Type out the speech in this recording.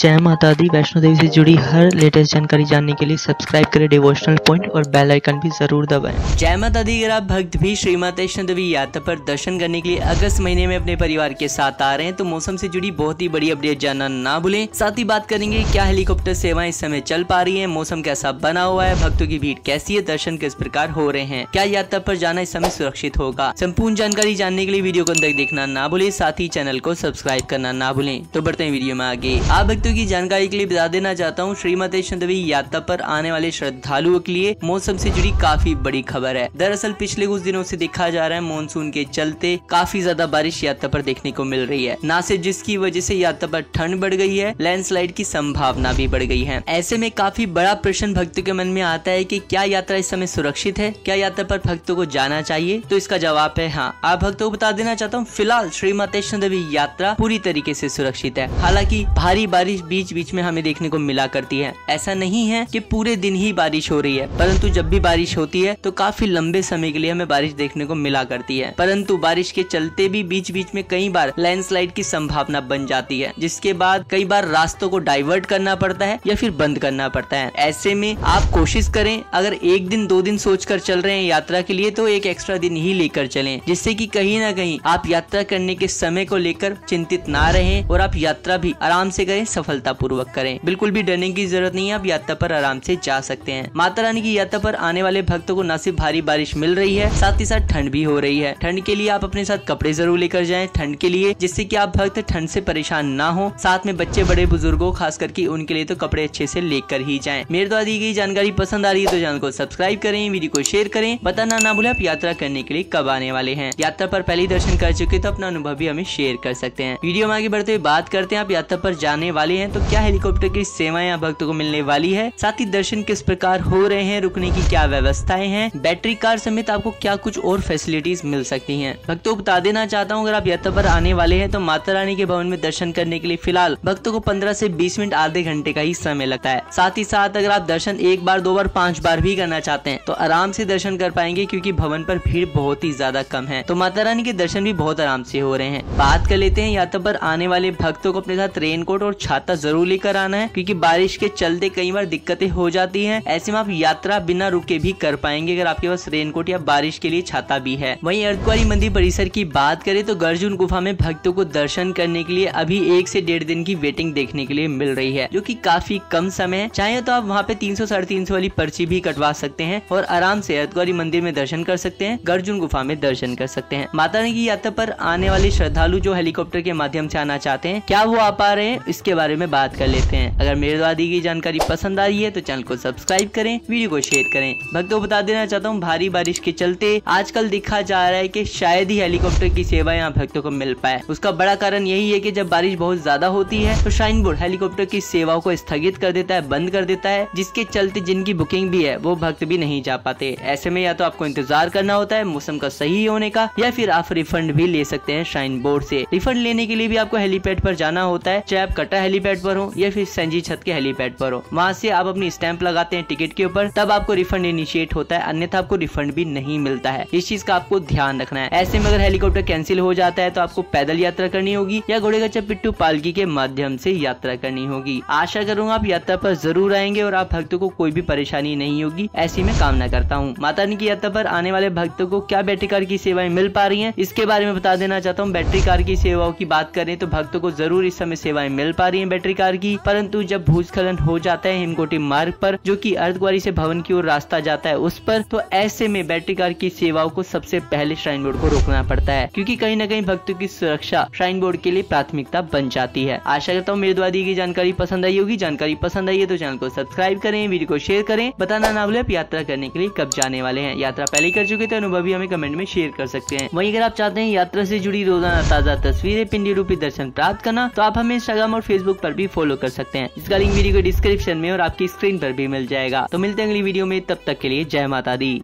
जय माता दी। वैष्णो देवी से जुड़ी हर लेटेस्ट जानकारी जानने के लिए सब्सक्राइब करें डिवोशनल पॉइंट और बेल आइकन भी जरूर दबाएं। जय माता दी। अगर आप भक्त भी श्री माता वैष्णो देवी यात्रा पर दर्शन करने के लिए अगस्त महीने में अपने परिवार के साथ आ रहे हैं तो मौसम से जुड़ी बहुत ही बड़ी अपडेट जानना ना भूलें। साथ ही बात करेंगे क्या हेलीकॉप्टर सेवाएं इस समय चल पा रही है, मौसम कैसा बना हुआ है, भक्तों की भीड़ कैसी है, दर्शन किस प्रकार हो रहे हैं, क्या यात्रा पर जाना इस समय सुरक्षित होगा। संपूर्ण जानकारी जानने के लिए वीडियो को अंत तक देखना ना भूलें, साथ ही चैनल को सब्सक्राइब करना ना भूलें। तो बढ़ते हैं वीडियो में आगे। आप की जानकारी के लिए बता देना चाहता हूँ श्री माता वैष्णो देवी यात्रा पर आने वाले श्रद्धालुओं के लिए मौसम से जुड़ी काफी बड़ी खबर है। दरअसल पिछले कुछ दिनों से देखा जा रहा है मॉनसून के चलते काफी ज्यादा बारिश यात्रा पर देखने को मिल रही है, न सिर्फ जिसकी वजह से यात्रा पर ठंड बढ़ गई है, लैंडस्लाइड की संभावना भी बढ़ गई है। ऐसे में काफी बड़ा प्रश्न भक्तों के मन में आता है कि क्या यात्रा इस समय सुरक्षित है, क्या यात्रा पर भक्तों को जाना चाहिए। तो इसका जवाब है हाँ। आप भक्तों को बता देना चाहता हूँ फिलहाल श्री माता वैष्णो देवी यात्रा पूरी तरीके से सुरक्षित है। हालांकि भारी बारिश बीच बीच में हमें देखने को मिला करती है, ऐसा नहीं है कि पूरे दिन ही बारिश हो रही है, परंतु जब भी बारिश होती है तो काफी लंबे समय के लिए हमें बारिश देखने को मिला करती है। परंतु बारिश के चलते भी बीच बीच में कई बार लैंडस्लाइड की संभावना बन जाती है, जिसके बाद कई बार रास्तों को डाइवर्ट करना पड़ता है या फिर बंद करना पड़ता है। ऐसे में आप कोशिश करें, अगर एक दिन दो दिन सोच कर चल रहे हैं यात्रा के लिए तो एक एक्स्ट्रा दिन ही लेकर चलें, जिससे कि कहीं ना कहीं आप यात्रा करने के समय को लेकर चिंतित ना रहें और आप यात्रा भी आराम से करें, सफलता पूर्वक करें। बिल्कुल भी डरने की जरूरत नहीं है, आप यात्रा पर आराम से जा सकते हैं। माता रानी की यात्रा पर आने वाले भक्तों को न सिर्फ भारी बारिश मिल रही है, साथ ही साथ ठंड भी हो रही है। ठंड के लिए आप अपने साथ कपड़े जरूर लेकर जाएं ठंड के लिए, जिससे कि आप भक्त ठंड से परेशान ना हो। साथ में बच्चे बड़े बुजुर्गों खास करके उनके लिए तो कपड़े अच्छे से लेकर ही जाएं। मेरे द्वारा दी गई जानकारी पसंद आ रही है तो चैनल को सब्सक्राइब करें, वीडियो को शेयर करें। बताना ना भूलें आप यात्रा करने के लिए कब आने वाले हैं। यात्रा पर पहले दर्शन कर चुके तो अपना अनुभव भी हमें शेयर कर सकते हैं। वीडियो में आगे बढ़ते हुए बात करते हैं आप यात्रा पर जाने वाले हैं तो क्या हेलीकॉप्टर की सेवाएं भक्तों को मिलने वाली है, साथ ही दर्शन किस प्रकार हो रहे हैं, रुकने की क्या व्यवस्थाएं हैं, बैटरी कार समेत आपको क्या कुछ और फैसिलिटीज मिल सकती हैं। भक्तों को बता देना चाहता हूं अगर आप यात्रा पर आने वाले हैं तो माता रानी के भवन में दर्शन करने के लिए फिलहाल भक्तों को 15 से 20 मिनट आधे घंटे का ही समय लगता है। साथ ही साथ अगर आप दर्शन एक बार दो बार पांच बार भी करना चाहते हैं तो आराम से दर्शन कर पाएंगे, क्योंकि भवन पर भीड़ बहुत ही ज्यादा कम है तो माता रानी के दर्शन भी बहुत आराम से हो रहे हैं। बात कर लेते हैं यात्रा पर आने वाले भक्तों को अपने साथ रेनकोट और छाता जरूर लेकर आना है, क्योंकि बारिश के चलते कई बार दिक्कतें हो जाती हैं। ऐसे में आप यात्रा बिना रुके भी कर पाएंगे अगर आपके पास रेनकोट या बारिश के लिए छाता भी है। वहीं अर्धकुंवारी मंदिर परिसर की बात करें तो गर्जुन गुफा में भक्तों को दर्शन करने के लिए अभी 1 से डेढ़ दिन की वेटिंग देखने के लिए मिल रही है, जो कि काफी कम समय है। चाहे तो आप वहाँ पे 300 साढ़े 300 वाली पर्ची भी कटवा सकते हैं और आराम से अर्धकुंवारी मंदिर में दर्शन कर सकते हैं, गर्जुन गुफा में दर्शन कर सकते हैं। माता रानी की यात्रा पर आने वाले श्रद्धालु जो हेलीकॉप्टर के माध्यम से आना चाहते हैं क्या वो आ पा रहे हैं, इसके बारे में बात कर लेते हैं। अगर मेरे द्वारा दी गई जानकारी पसंद आ रही है तो चैनल को सब्सक्राइब करें, वीडियो को शेयर करें। भक्तों बता देना चाहता हूँ भारी बारिश के चलते आजकल देखा जा रहा है कि शायद ही हेलीकॉप्टर की सेवा यहाँ भक्तों को मिल पाए। उसका बड़ा कारण यही है कि जब बारिश बहुत ज्यादा होती है तो श्राइन बोर्ड हेलीकॉप्टर की सेवाओं को स्थगित कर देता है, बंद कर देता है, जिसके चलते जिनकी बुकिंग भी है वो भक्त भी नहीं जा पाते। ऐसे में या तो आपको इंतजार करना होता है मौसम का सही होने का, या फिर आप रिफंड भी ले सकते हैं श्राइन बोर्ड से। रिफंड लेने के लिए भी आपको हेलीपैड पर जाना होता है, चाहे आप कटरा हेलीपैड पर हो या फिर संजी छत के हेलीपैड पर हो। वहाँ से आप अपनी स्टैंप लगाते हैं टिकट के ऊपर, तब आपको रिफंड इनिशिएट होता है, अन्यथा आपको रिफंड भी नहीं मिलता है। इस चीज का आपको ध्यान रखना है। ऐसे में अगर हेलीकॉप्टर कैंसिल हो जाता है तो आपको पैदल यात्रा करनी होगी या घोड़े गच्चा पिट्टू पालकी के माध्यम से यात्रा करनी होगी। आशा करूंगा आप यात्रा पर जरूर आएंगे और आप भक्तों को कोई भी परेशानी नहीं होगी, ऐसी मैं कामना करता हूँ। माता रानी की यात्रा पर आने वाले भक्तों को क्या बैटरी कार की सेवाएं मिल पा रही है, इसके बारे में बता देना चाहता हूँ। बैटरी कार की सेवाओं की बात करें तो भक्तों को जरूर इस समय सेवाएं मिल पा रही हैं बैटरी कार की, परंतु जब भूस्खलन हो जाता है हिमकोटी मार्ग पर, जो कि अर्धकुंवारी से भवन की ओर रास्ता जाता है उस पर, तो ऐसे में बैटरी कार की सेवाओं को सबसे पहले श्राइन बोर्ड को रोकना पड़ता है, क्योंकि कहीं न कहीं भक्तों की सुरक्षा श्राइन बोर्ड के लिए प्राथमिकता बन जाती है। आशा करता हूँ मेरे द्वारा दी गई जानकारी पसंद आई होगी। जानकारी पसंद आई है तो चैनल को सब्सक्राइब करें, वीडियो को शेयर करें। बताना ना भूलें आप यात्रा करने के लिए कब जाने वाले हैं। यात्रा पहले कर चुके तो अनुभव भी हमें कमेंट में शेयर कर सकते हैं। वहीं अगर आप चाहते हैं यात्रा से जुड़ी रोजाना ताजा तस्वीरें पिंडी रूपी दर्शन प्राप्त करना तो आप हमें इंस्टाग्राम और फेसबुक पर भी फॉलो कर सकते हैं। इसका लिंक वीडियो के डिस्क्रिप्शन में और आपकी स्क्रीन पर भी मिल जाएगा। तो मिलते हैं अगली वीडियो में, तब तक के लिए जय माता दी।